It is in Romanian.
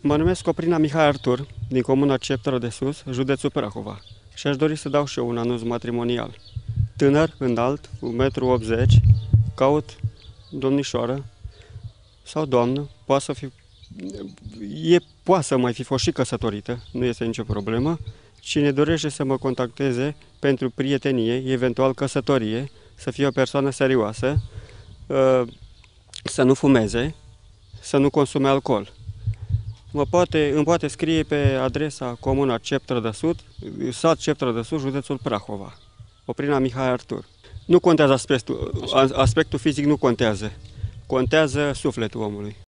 Mă numesc Coprina Mihai Arthur, din Comuna Ceptura de Sus, județul Prahova, și aș dori să dau și eu un anunț matrimonial. Tânăr, înalt, 1,80 m, caut domnișoară sau doamnă, poate să mai fi fost și căsătorită, nu este nicio problemă. Cine dorește să mă contacteze pentru prietenie, eventual căsătorie, să fie o persoană serioasă, să nu fumeze, să nu consume alcool. Îmi poate scrie pe adresa Comuna Ceptura de Sus, sat Ceptura de Sus, județul Prahova. Coprina Mihai Arthur. Nu contează aspectul fizic, nu contează. Contează sufletul omului.